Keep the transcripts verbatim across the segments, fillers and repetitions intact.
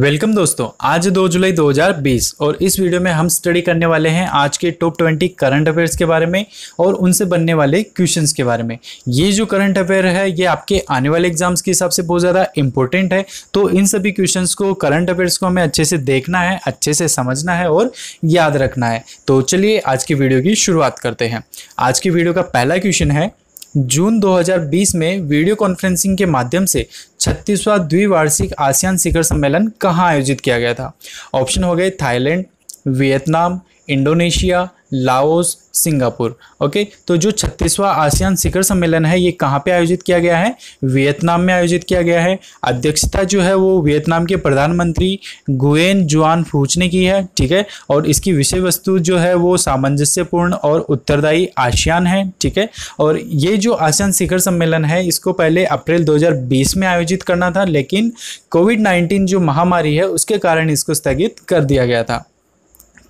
Welcome दोस्तों, आज दो जुलाई दो हज़ार बीस और इस वीडियो में हम स्टडी करने वाले हैं आज के टॉप बीस करंट अफेयर्स के बारे में और उनसे बनने वाले क्वेश्चंस के बारे में। ये जो करंट अफेयर है ये आपके आने वाले एग्जाम्स के हिसाब से बहुत ज़्यादा इंपॉर्टेंट है, तो इन सभी क्वेश्चंस को, करंट अफेयर्स को हमें अच्छे से देखना है, अच्छे से समझना है और याद रखना है। तो चलिए आज की वीडियो की शुरुआत करते हैं। आज की वीडियो का पहला क्वेश्चन है, जून दो हज़ार बीस में वीडियो कॉन्फ्रेंसिंग के माध्यम से छत्तीसवां द्विवार्षिक आसियान शिखर सम्मेलन कहाँ आयोजित किया गया था? ऑप्शन हो गए Thailand, Vietnam, Indonesia, Laos, Singapore. Okay, तो जो छत्तीसवां आसियान शिखर सम्मेलन है ये कहाँ पे आयोजित किया गया है? वियतनाम में आयोजित किया गया है। अध्यक्षता जो है वो वियतनाम के प्रधानमंत्री गुएन जुआन फूच ने की है, ठीक है, और इसकी विषय वस्तु जो है वो सामंजस्यपूर्ण और उत्तरदायी आसियान है, ठीक है। और ये जो आसियान शिखर सम्मेलन है इसको पहले अप्रैल दो हज़ार बीस में आयोजित करना था, लेकिन कोविड नाइन्टीन जो महामारी है उसके कारण इसको स्थगित कर दिया गया था।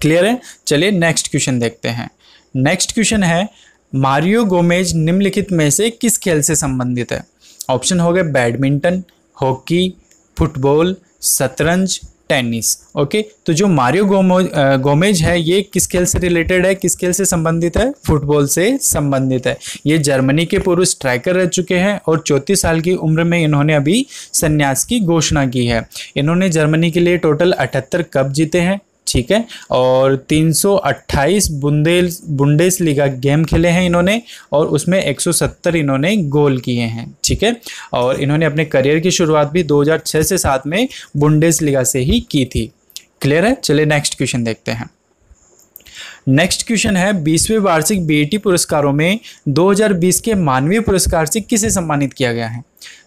क्लियर है? चलिए नेक्स्ट क्वेश्चन देखते हैं। नेक्स्ट क्वेश्चन है, मारियो गोमेज निम्नलिखित में से किस खेल से संबंधित है? ऑप्शन हो गए बैडमिंटन, हॉकी, फुटबॉल, शतरंज, टेनिस। ओके, तो जो मारियो गोमेज गोमेज है ये किस खेल से रिलेटेड है, किस खेल से संबंधित है? फुटबॉल से संबंधित है। ये जर्मनी के पूर्व स्ट्राइकर रह चुके हैं और चौंतीस साल की उम्र में इन्होंने अभी संन्यास की घोषणा की है। इन्होंने जर्मनी के लिए टोटल अठहत्तर कप जीते हैं, ठीक है, और तीन सौ अट्ठाईस बुंदेस बुंडेसलीगा गेम खेले हैं इन्होंने और उसमें एक सौ सत्तर इन्होंने गोल किए हैं, ठीक है। और इन्होंने अपने करियर की शुरुआत भी दो हज़ार छह से सात में बुंडेसलीगा से ही की थी। क्लियर है? चलिए नेक्स्ट क्वेश्चन देखते हैं। नेक्स्ट क्वेश्चन है, बीसवें वार्षिक बीईटी पुरस्कारों में दो हज़ार बीस के मानवीय पुरस्कार से किसे सम्मानित किया गया है?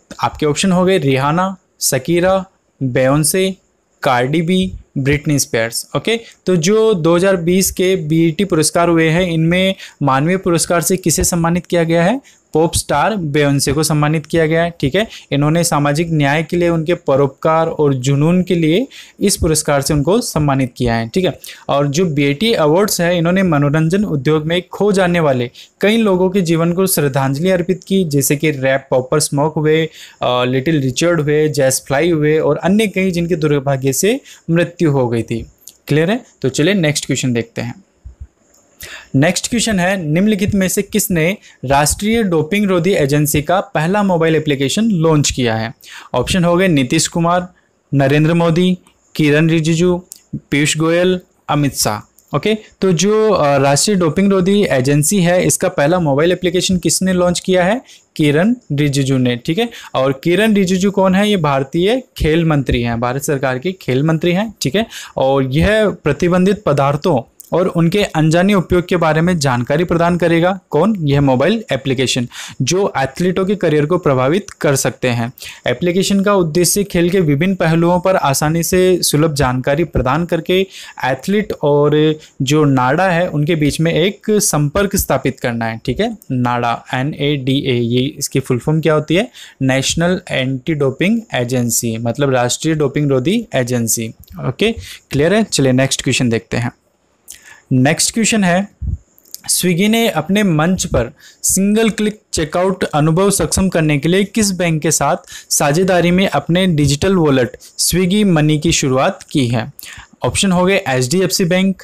तो आपके ऑप्शन हो गए Rihanna, Shakira, Beyonce, Cardi B, Britney Spears. Okay, तो जो दो हज़ार बीस के बीईटी पुरस्कार हुए हैं इनमें मानवीय पुरस्कार से किसे सम्मानित किया गया है? पॉप स्टार बेयोंसे को सम्मानित किया गया है, ठीक है। इन्होंने सामाजिक न्याय के लिए, उनके परोपकार और जुनून के लिए इस पुरस्कार से उनको सम्मानित किया है, ठीक है। और जो बीईटी अवार्ड्स है इन्होंने मनोरंजन उद्योग में खो जाने वाले कई लोगों के जीवन को श्रद्धांजलि अर्पित की, जैसे कि रैप पॉपर स्मोक हुए, लिटिल रिचर्ड हुए, जैस फ्लाई हुए और अन्य कई जिनके दुर्भाग्य से मृत्यु हो गई थी। क्लियर है? तो चलिए नेक्स्ट क्वेश्चन देखते हैं। नेक्स्ट क्वेश्चन है, निम्नलिखित में से किसने राष्ट्रीय डोपिंग रोधी एजेंसी का पहला मोबाइल एप्लीकेशन लॉन्च किया है? ऑप्शन हो गए नीतीश कुमार, नरेंद्र मोदी, किरण रिजिजू, पीयूष गोयल, अमित शाह। ओके, तो जो राष्ट्रीय डोपिंग रोधी एजेंसी है इसका पहला मोबाइल एप्लीकेशन किसने लॉन्च किया है? किरण रिजिजू ने, ठीक है। और किरण रिजिजू कौन है? ये भारतीय खेल मंत्री हैं, भारत सरकार के खेल मंत्री हैं, ठीक है। और यह प्रतिबंधित पदार्थों और उनके अनजाने उपयोग के बारे में जानकारी प्रदान करेगा। कौन? यह मोबाइल एप्लीकेशन, जो एथलीटों के करियर को प्रभावित कर सकते हैं। एप्लीकेशन का उद्देश्य खेल के विभिन्न पहलुओं पर आसानी से सुलभ जानकारी प्रदान करके एथलीट और जो नाडा है उनके बीच में एक संपर्क स्थापित करना है, ठीक है। NADA, N A D A, ये इसकी फुल फॉर्म क्या होती है? नेशनल एंटी डोपिंग एजेंसी, मतलब राष्ट्रीय डोपिंग रोधी एजेंसी। ओके, क्लियर है? चलिए नेक्स्ट क्वेश्चन देखते हैं। नेक्स्ट क्वेश्चन है, स्विगी ने अपने मंच पर सिंगल क्लिक चेकआउट अनुभव सक्षम करने के लिए किस बैंक के साथ साझेदारी में अपने डिजिटल वॉलेट स्विगी मनी की शुरुआत की है? ऑप्शन हो गए H D F C bank,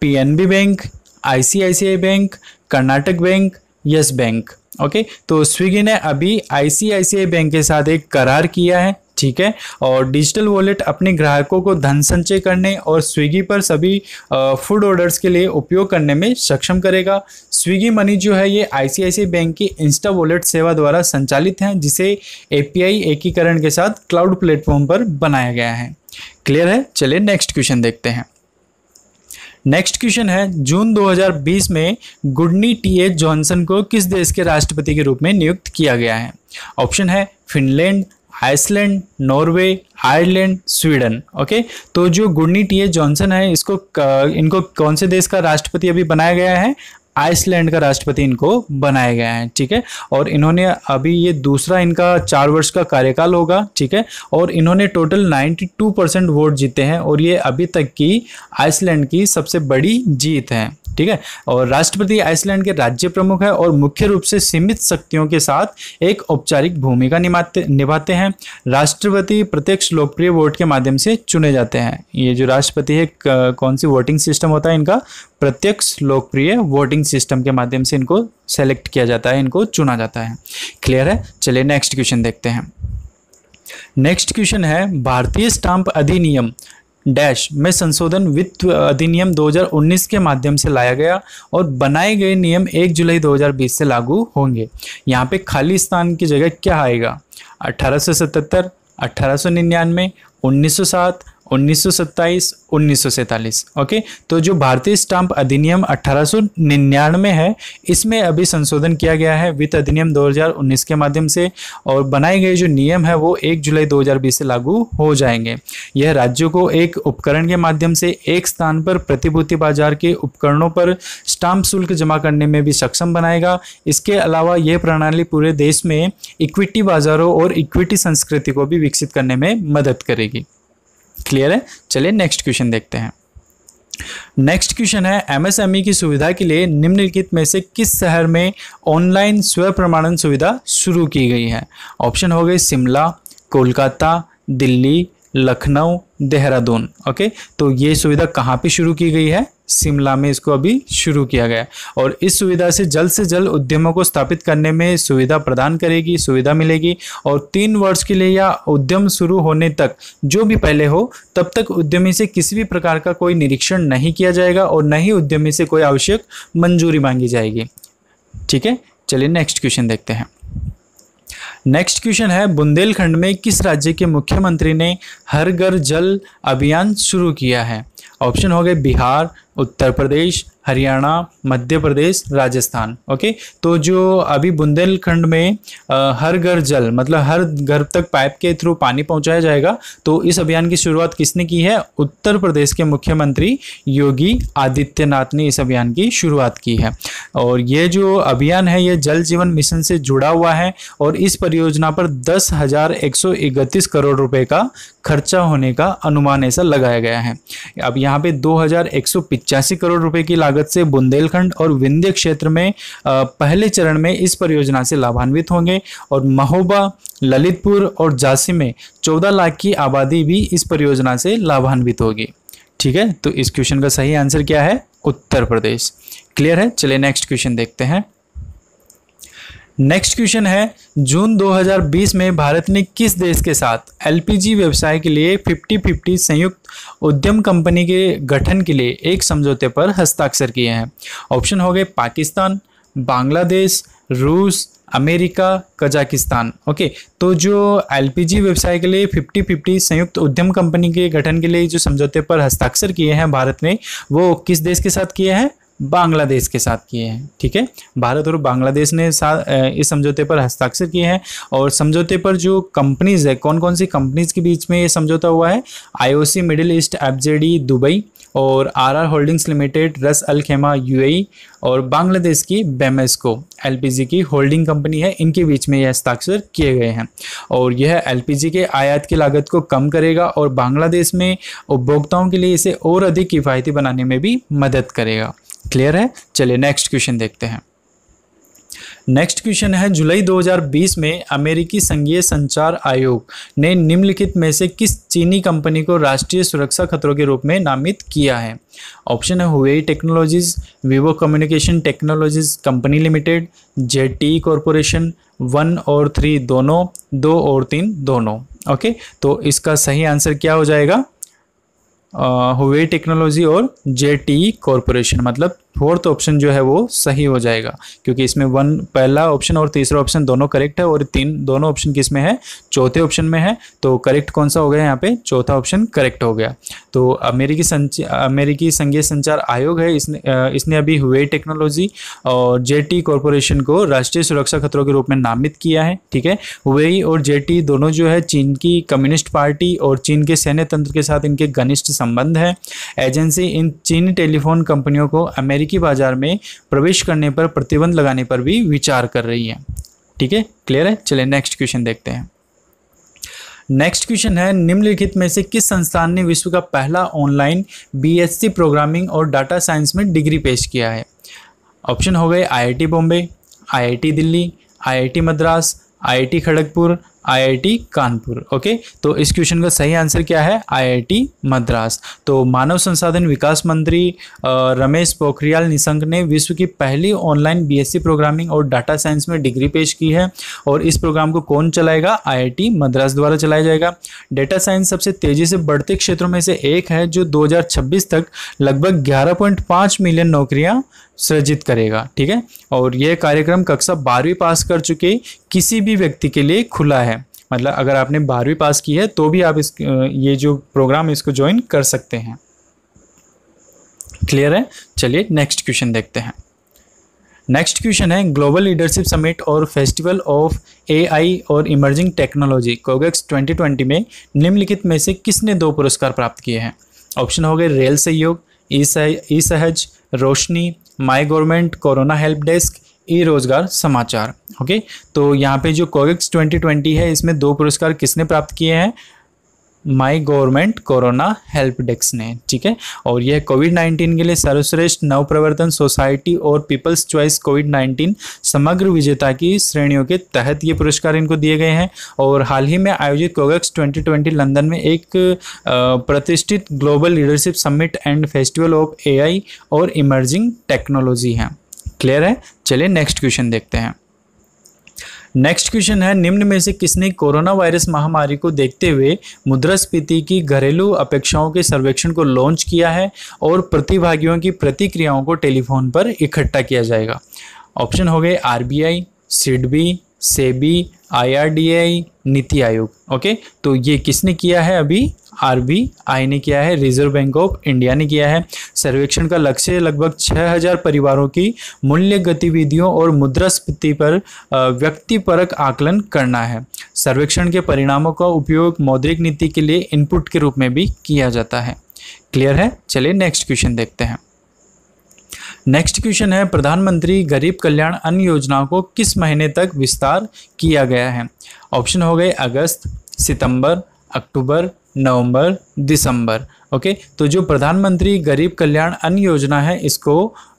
P N B bank, I C I C I bank, Karnataka bank, yes bank. Okay, तो स्विगी ने अभी आई C I C I bank के साथ एक करार किया है, ठीक है। और डिजिटल वॉलेट अपने ग्राहकों को धन संचय करने और स्विगी पर सभी फूड ऑर्डर्स के लिए उपयोग करने में सक्षम करेगा। स्विगी मनी जो है ये आईसीआईसीआई बैंक की इंस्टा वॉलेट सेवा द्वारा संचालित है, जिसे एपीआई एकीकरण के साथ क्लाउड प्लेटफॉर्म पर बनाया गया है। क्लियर है? चलिए नेक्स्ट क्वेश्चन देखते हैं। नेक्स्ट क्वेश्चन है, जून दो हज़ार बीस में गुडनी टी एच जॉनसन को किस देश के राष्ट्रपति के रूप में नियुक्त किया गया है? ऑप्शन है Finland, Iceland, Norway, Ireland, Sweden. Okay, तो जो गुडनी टी एच जॉनसन है इसको इनको कौन से देश का राष्ट्रपति अभी बनाया गया है? आइसलैंड का राष्ट्रपति इनको बनाया गया है, ठीक है। और इन्होंने अभी ये दूसरा इनका चार वर्ष का कार्यकाल होगा, ठीक है। और इन्होंने टोटल बानवे परसेंट वोट जीते हैं और ये अभी तक की आइसलैंड की सबसे बड़ी जीत है, ठीक है। और राष्ट्रपति आइसलैंड के राज्य प्रमुख है और मुख्य रूप से सीमित शक्तियों के साथ एक औपचारिक भूमिका निभाते निभाते हैं। राष्ट्रपति प्रत्यक्ष लोकप्रिय वोट के माध्यम से चुने जाते हैं। ये जो राष्ट्रपति है कौन सी वोटिंग सिस्टम होता है इनका, प्रत्यक्ष लोकप्रिय वोटिंग सिस्टम के माध्यम से इनको सेलेक्ट किया जाता है, इनको चुना जाता है। क्लियर है, चलिए नेक्स्ट क्वेश्चन देखते हैं। नेक्स्ट क्वेश्चन है भारतीय स्टाम्प अधिनियम डैश में संशोधन वित्त अधिनियम दो हज़ार उन्नीस के माध्यम से लाया गया और बनाए गए नियम एक जुलाई दो हज़ार बीस से लागू होंगे। यहाँ पे खाली स्थान की जगह क्या आएगा, अठारह सौ सतहत्तर, अठारह सौ निन्यानवे, उन्नीस सौ सात, उन्नीस सौ सत्ताईस, उन्नीस सौ सैंतालीस। ओके, तो जो भारतीय स्टाम्प अधिनियम अठारह सौ निन्यानवे है इसमें अभी संशोधन किया गया है वित्त अधिनियम दो हज़ार उन्नीस के माध्यम से और बनाए गए जो नियम है वो एक जुलाई दो हज़ार बीस से लागू हो जाएंगे। यह राज्यों को एक उपकरण के माध्यम से एक स्थान पर प्रतिभूति बाजार के उपकरणों पर स्टाम्प शुल्क जमा करने में भी सक्षम बनाएगा। इसके अलावा यह प्रणाली पूरे देश में इक्विटी बाजारों और इक्विटी संस्कृति को भी विकसित करने में मदद करेगी। क्लियर है, चलिए नेक्स्ट क्वेश्चन देखते हैं। नेक्स्ट क्वेश्चन है एमएसएमई की सुविधा के लिए निम्नलिखित में से किस शहर में ऑनलाइन स्व प्रमाणन सुविधा शुरू की गई है। ऑप्शन हो गए शिमला, कोलकाता, दिल्ली, लखनऊ, देहरादून। ओके, तो ये सुविधा कहाँ पे शुरू की गई है, शिमला में इसको अभी शुरू किया गया और इस सुविधा से जल्द से जल्द उद्यमों को स्थापित करने में सुविधा प्रदान करेगी, सुविधा मिलेगी और तीन वर्ष के लिए या उद्यम शुरू होने तक जो भी पहले हो तब तक उद्यमी से किसी भी प्रकार का कोई निरीक्षण नहीं किया जाएगा और न ही उद्यमी से कोई आवश्यक मंजूरी मांगी जाएगी। ठीक है, चलिए नेक्स्ट क्वेश्चन देखते हैं। नेक्स्ट क्वेश्चन है बुंदेलखंड में किस राज्य के मुख्यमंत्री ने हर घर जल अभियान शुरू किया है। ऑप्शन हो गए बिहार, उत्तर प्रदेश, हरियाणा, मध्य प्रदेश, राजस्थान। ओके, तो जो अभी बुंदेलखंड में आ, हर घर जल मतलब हर घर तक पाइप के थ्रू पानी पहुंचाया जाएगा, तो इस अभियान की शुरुआत किसने की है, उत्तर प्रदेश के मुख्यमंत्री योगी आदित्यनाथ ने इस अभियान की शुरुआत की है। और ये जो अभियान है ये जल जीवन मिशन से जुड़ा हुआ है और इस परियोजना पर दस हजार एक सौ इकतीस करोड़ रुपए का खर्चा होने का अनुमान ऐसा लगाया गया है। अब यहाँ पे दो हजार एक सौ पचासी करोड़ रुपए की लागत से बुंदेलखंड और विंध्य क्षेत्र में पहले चरण में इस परियोजना से लाभान्वित होंगे और महोबा, ललितपुर और झांसी में चौदह लाख की आबादी भी इस परियोजना से लाभान्वित होगी। ठीक है, तो इस क्वेश्चन का सही आंसर क्या है, उत्तर प्रदेश। क्लियर है, चलिए नेक्स्ट क्वेश्चन देखते हैं। नेक्स्ट क्वेश्चन है जून दो हज़ार बीस में भारत ने किस देश के साथ एलपीजी व्यवसाय के लिए फिफ्टी फिफ्टी संयुक्त उद्यम कंपनी के गठन के लिए एक समझौते पर हस्ताक्षर किए हैं। ऑप्शन हो गए पाकिस्तान, बांग्लादेश, रूस, अमेरिका, कजाकिस्तान। ओके, तो जो एलपीजी व्यवसाय के लिए फिफ्टी फिफ्टी संयुक्त उद्यम कंपनी के गठन के लिए जो समझौते पर हस्ताक्षर किए हैं भारत ने, वो किस देश के साथ किए हैं, बांग्लादेश के साथ किए हैं। ठीक है, भारत और बांग्लादेश ने साथ इस समझौते पर हस्ताक्षर किए हैं और समझौते पर जो कंपनीज है, कौन कौन सी कंपनीज के बीच में ये समझौता हुआ है, IOC middle east FZD Dubai और RR holdings limited Ras Al Khaimah UAE और बांग्लादेश की बेमेस्को एलपीजी की होल्डिंग कंपनी है, इनके बीच में यह हस्ताक्षर किए गए हैं। और यह एलपीजी के आयात की लागत को कम करेगा और बांग्लादेश में उपभोक्ताओं के लिए इसे और अधिक किफ़ायती बनाने में भी मदद करेगा। क्लियर है, चलिए नेक्स्ट क्वेश्चन देखते हैं। नेक्स्ट क्वेश्चन है जुलाई दो हज़ार बीस में अमेरिकी संघीय संचार आयोग ने निम्नलिखित में से किस चीनी कंपनी को राष्ट्रीय सुरक्षा खतरों के रूप में नामित किया है। ऑप्शन है Huawei technologies, Vivo communication technologies company limited, ZTE corporation, one और थ्री दोनों, दो और तीन दोनों। ओके, तो इसका सही आंसर क्या हो जाएगा, हुए टेक्नोलॉजी और जेटी कॉरपोरेशन, मतलब फोर्थ ऑप्शन जो है वो सही हो जाएगा क्योंकि इसमें वन पहला ऑप्शन और तीसरा ऑप्शन दोनों करेक्ट है और तीन दोनों ऑप्शन किस में है, चौथे ऑप्शन में है, तो करेक्ट कौन सा हो गया यहाँ पे, चौथा ऑप्शन करेक्ट हो गया। तो अमेरिकी संच अमेरिकी संघीय संचार आयोग है, इसने इसने अभी हुए टेक्नोलॉजी और जेटी कॉरपोरेशन को राष्ट्रीय सुरक्षा खतरों के रूप में नामित किया है। ठीक है, हुए और जेटी दोनों जो है चीन की कम्युनिस्ट पार्टी और चीन के सैन्य तंत्र के साथ इनके घनिष्ठ संबंध है। एजेंसी इन चीनी टेलीफोन कंपनियों को अमेरिकी अमेरिकी बाजार में प्रवेश करने पर प्रतिबंध लगाने पर भी विचार कर रही है। ठीक है, क्लियर है। चलिए नेक्स्ट क्वेश्चन देखते हैं। नेक्स्ट क्वेश्चन है, निम्नलिखित में से किस संस्थान ने विश्व का पहला ऑनलाइन बीएससी प्रोग्रामिंग और डाटा साइंस में डिग्री पेश किया है? ऑप्शन हो गए IIT Bombay, IIT Delhi, IIT Madras, IIT Kharagpur, IIT Kanpur. Okay, तो इस क्वेश्चन का सही आंसर क्या है? आईआईटी मद्रास। तो मानव संसाधन विकास मंत्री रमेश पोखरियाल निशंक ने विश्व की पहली ऑनलाइन बीएससी प्रोग्रामिंग और डाटा साइंस में डिग्री पेश की है और इस प्रोग्राम को कौन चलाएगा? आईआईटी मद्रास द्वारा चलाया जाएगा। डाटा साइंस सबसे तेजी से बढ़ते क्षेत्रों में से एक है जो दो हजार छब्बीस तक लगभग ग्यारह पॉइंट पाँच मिलियन नौकरियाँ सृजित करेगा। ठीक है, और यह कार्यक्रम कक्षा बारहवीं पास कर चुके किसी भी व्यक्ति के लिए खुला है। मतलब अगर आपने बारहवीं पास की है तो भी आप इस ये जो प्रोग्राम इसको ज्वाइन कर सकते हैं। क्लियर है। चलिए नेक्स्ट क्वेश्चन देखते हैं। नेक्स्ट क्वेश्चन है, ग्लोबल लीडरशिप समिट और फेस्टिवल ऑफ एआई और emerging technology CogX twenty twenty में निम्नलिखित में से किसने दो पुरस्कार प्राप्त किए हैं? ऑप्शन हो गए rail Sahyog, e Sahaj, Roshni, my government corona help desk, e Rozgar Samachar. Okay, तो यहाँ पे जो कोगेक्स ट्वेंटी ट्वेंटी है इसमें दो पुरस्कार किसने प्राप्त किए हैं? My government corona help desk ने। ठीक है, और यह कोविड नाइन्टीन के लिए सर्वश्रेष्ठ नवप्रवर्तन सोसाइटी और पीपल्स चॉइस कोविड नाइन्टीन समग्र विजेता की श्रेणियों के तहत ये पुरस्कार इनको दिए गए हैं। और हाल ही में आयोजित कोगेक्स ट्वेंटी ट्वेंटी लंदन में एक प्रतिष्ठित global leadership summit and festival of AI और इमर्जिंग टेक्नोलॉजी है। क्लियर है। चलिए नेक्स्ट क्वेश्चन देखते हैं। नेक्स्ट क्वेश्चन है, निम्न में से किसने कोरोना वायरस महामारी को देखते हुए मुद्रास्फीति की घरेलू अपेक्षाओं के सर्वेक्षण को लॉन्च किया है और प्रतिभागियों की प्रतिक्रियाओं को टेलीफोन पर इकट्ठा किया जाएगा? ऑप्शन हो गए RBI, SIDBI, SEBI, IRDI, NITI Aayog. Okay, तो ये किसने किया है? अभी आरबीआई ने किया है, रिजर्व बैंक ऑफ इंडिया ने किया है। सर्वेक्षण का लक्ष्य लगभग छह हज़ार परिवारों की मूल्य गतिविधियों और मुद्रास्फीति पर व्यक्तिपरक आकलन करना है। सर्वेक्षण के परिणामों का उपयोग मौद्रिक नीति के लिए इनपुट के रूप में भी किया जाता है। क्लियर है। चलिए नेक्स्ट क्वेश्चन देखते हैं। नेक्स्ट क्वेश्चन है, प्रधानमंत्री गरीब कल्याण अन्न योजना को किस महीने तक विस्तार किया गया है? ऑप्शन हो गए अगस्त, सितंबर, अक्टूबर, नवंबर, दिसंबर। ओके, तो जो प्रधानमंत्री गरीब कल्याण अन्न योजना है इसको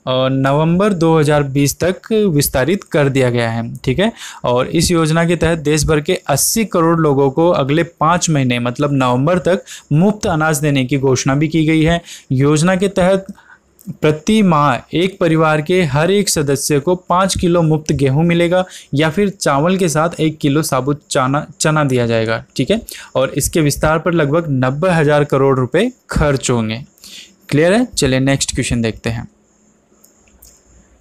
नवंबर दो हज़ार बीस तक विस्तारित कर दिया गया है। ठीक है, और इस योजना के तहत देश भर के अस्सी करोड़ लोगों को अगले पाँच महीने मतलब नवंबर तक मुफ्त अनाज देने की घोषणा भी की गई है। योजना के तहत प्रति माह एक परिवार के हर एक सदस्य को पाँच किलो मुफ्त गेहूं मिलेगा या फिर चावल के साथ एक किलो साबुत चना चना दिया जाएगा। ठीक है, और इसके विस्तार पर लगभग नब्बे हज़ार करोड़ रुपए खर्च होंगे। क्लियर है। चलिए नेक्स्ट क्वेश्चन देखते हैं।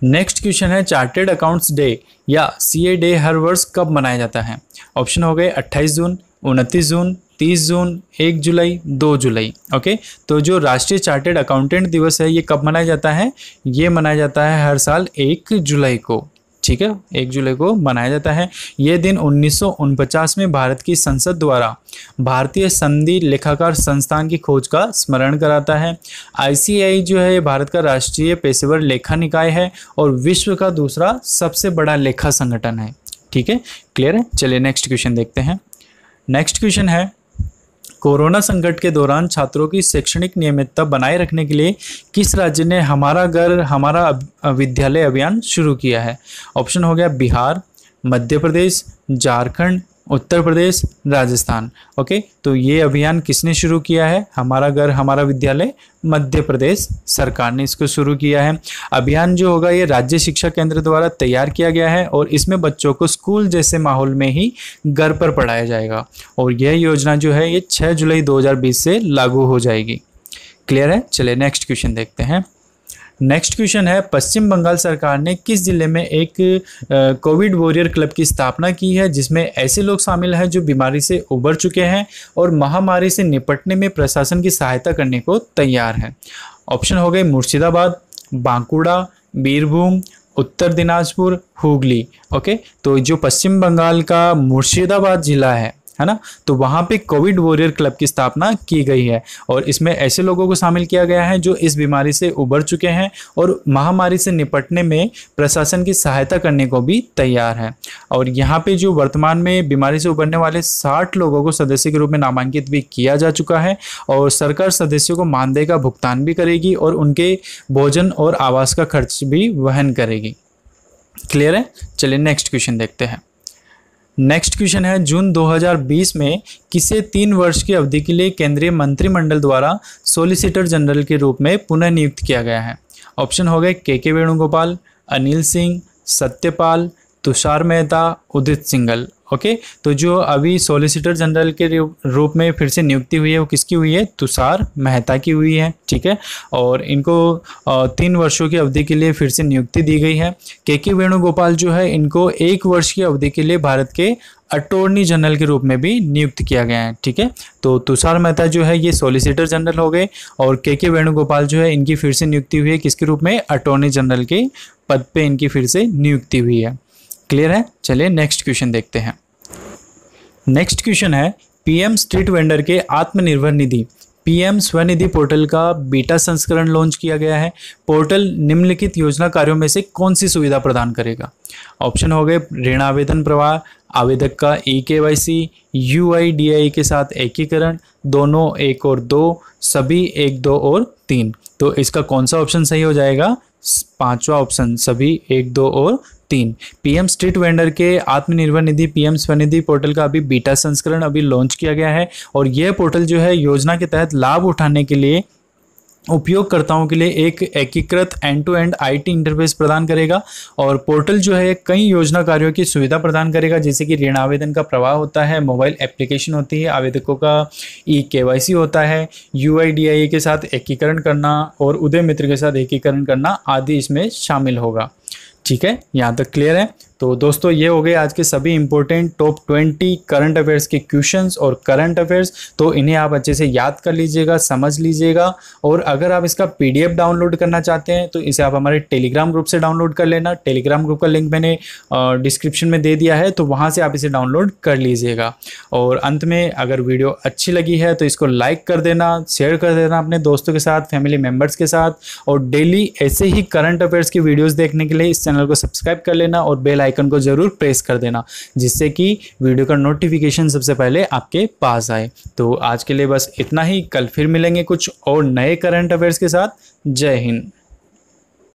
नेक्स्ट क्वेश्चन है, चार्टेड अकाउंट्स डे या सीए डे हर वर्ष कब मनाया जाता है? ऑप्शन हो गए अट्ठाईस जून, उनतीस जून, तीस जून, एक जुलाई, दो जुलाई। ओके, तो जो राष्ट्रीय चार्टेड अकाउंटेंट दिवस है ये कब मनाया जाता है? ये मनाया जाता है हर साल एक जुलाई को। ठीक है, एक जुलाई को मनाया जाता है। ये दिन उन्नीस सौ उनपचास में भारत की संसद द्वारा भारतीय संधि लेखाकार संस्थान की खोज का स्मरण कराता है। आईसीएआई जो है भारत का राष्ट्रीय पेशेवर लेखा निकाय है और विश्व का दूसरा सबसे बड़ा लेखा संगठन है। ठीक है, क्लियर है। चलिए नेक्स्ट क्वेश्चन देखते हैं। नेक्स्ट क्वेश्चन है, कोरोना संकट के दौरान छात्रों की शैक्षणिक नियमितता बनाए रखने के लिए किस राज्य ने हमारा घर हमारा विद्यालय अभियान शुरू किया है? ऑप्शन हो गया बिहार, मध्य प्रदेश, झारखंड, उत्तर प्रदेश, राजस्थान। ओके, तो ये अभियान किसने शुरू किया है? हमारा घर हमारा विद्यालय मध्य प्रदेश सरकार ने इसको शुरू किया है। अभियान जो होगा ये राज्य शिक्षा केंद्र द्वारा तैयार किया गया है और इसमें बच्चों को स्कूल जैसे माहौल में ही घर पर पढ़ाया जाएगा और यह योजना जो है ये छह जुलाई दो हज़ार बीस से लागू हो जाएगी। क्लियर है। चलिए नेक्स्ट क्वेश्चन देखते हैं। नेक्स्ट क्वेश्चन है, पश्चिम बंगाल सरकार ने किस जिले में एक कोविड वॉरियर क्लब की स्थापना की है जिसमें ऐसे लोग शामिल हैं जो बीमारी से उबर चुके हैं और महामारी से निपटने में प्रशासन की सहायता करने को तैयार हैं? ऑप्शन हो गए मुर्शिदाबाद, बांकुड़ा, बीरभूम, उत्तर दिनाजपुर, हुगली। ओके, तो जो पश्चिम बंगाल का मुर्शिदाबाद जिला है है ना, तो वहाँ पे कोविड वॉरियर क्लब की स्थापना की गई है और इसमें ऐसे लोगों को शामिल किया गया है जो इस बीमारी से उबर चुके हैं और महामारी से निपटने में प्रशासन की सहायता करने को भी तैयार है। और यहाँ पे जो वर्तमान में बीमारी से उबरने वाले साठ लोगों को सदस्य के रूप में नामांकित भी किया जा चुका है और सरकार सदस्यों को मानदेय का भुगतान भी करेगी और उनके भोजन और आवास का खर्च भी वहन करेगी। क्लियर है, चलिए नेक्स्ट क्वेश्चन देखते हैं। नेक्स्ट क्वेश्चन है, जून दो हज़ार बीस में किसे तीन वर्ष की अवधि के लिए केंद्रीय मंत्रिमंडल द्वारा सॉलिसिटर जनरल के रूप में पुनः नियुक्त किया गया है। ऑप्शन हो गए K K Venugopal, Anil Singh, Satyapal, Tushar Mehta, Udit Singhal. Okay, तो जो अभी सॉलिसिटर जनरल के रूप में फिर से नियुक्ति हुई है वो किसकी हुई है, तुषार मेहता की हुई है। ठीक है, और इनको तीन वर्षों की अवधि के लिए फिर से नियुक्ति दी गई है। के के वेणुगोपाल जो है इनको एक वर्ष की अवधि के लिए भारत के अटॉर्नी जनरल के रूप में भी नियुक्त किया गया है। ठीक है, तो तुषार मेहता जो है ये सॉलिसिटर जनरल हो गए और के के वेणुगोपाल जो है इनकी फिर से नियुक्ति हुई है किसके रूप में, अटॉर्नी जनरल के पद पे इनकी फिर से नियुक्ति हुई है। क्लियर है, चलिए नेक्स्ट क्वेश्चन देखते हैं। नेक्स्ट क्वेश्चन है, पीएम स्ट्रीट वेंडर के आत्मनिर्भर निधि पीएम स्वनिधि पोर्टल का बीटा संस्करण लॉन्च किया गया है। पोर्टल निम्नलिखित योजना कार्यों में से कौन सी सुविधा प्रदान करेगा। ऑप्शन हो गए ऋण आवेदन प्रवाह, आवेदक का e K Y C, U I D I के साथ एकीकरण, दोनों एक और दो, सभी एक दो और तीन। तो इसका कौन सा ऑप्शन सही हो जाएगा, पांचवा ऑप्शन सभी एक दो और तीन। पीएम स्ट्रीट वेंडर के आत्मनिर्भर निधि पीएम स्वनिधि पोर्टल का अभी बीटा संस्करण अभी लॉन्च किया गया है और यह पोर्टल जो है योजना के तहत लाभ उठाने के लिए उपयोगकर्ताओं के लिए एक एकीकृत end to end IT interface प्रदान करेगा। और पोर्टल जो है कई योजना कार्यों की सुविधा प्रदान करेगा जैसे कि ऋण आवेदन का प्रवाह होता है, मोबाइल एप्लीकेशन होती है, आवेदकों का ई केवाईसी होता है, यूआईडीआई के साथ एकीकरण करना और उदय मित्र के साथ एकीकरण करना आदि इसमें शामिल होगा। ठीक है, यहाँ तक क्लियर है। तो दोस्तों ये हो गए आज के सभी important top twenty current affairs के क्वेश्चंस और करंट अफेयर्स, तो इन्हें आप अच्छे से याद कर लीजिएगा, समझ लीजिएगा। और अगर आप इसका पीडीएफ डाउनलोड करना चाहते हैं तो इसे आप हमारे टेलीग्राम ग्रुप से डाउनलोड कर लेना। टेलीग्राम ग्रुप का लिंक मैंने डिस्क्रिप्शन में दे दिया है, तो वहाँ से आप इसे डाउनलोड कर लीजिएगा। और अंत में अगर वीडियो अच्छी लगी है तो इसको लाइक कर देना, शेयर कर देना अपने दोस्तों के साथ, फैमिली मेम्बर्स के साथ। और डेली ऐसे ही करंट अफेयर्स की वीडियोज़ देखने के लिए इस चैनल को सब्सक्राइब कर लेना और बेल आइकन को जरूर प्रेस कर देना जिससे कि वीडियो का नोटिफिकेशन सबसे पहले आपके पास आए। तो आज के लिए बस इतना ही, कल फिर मिलेंगे कुछ और नए करंट अफेयर्स के साथ। जय हिंद।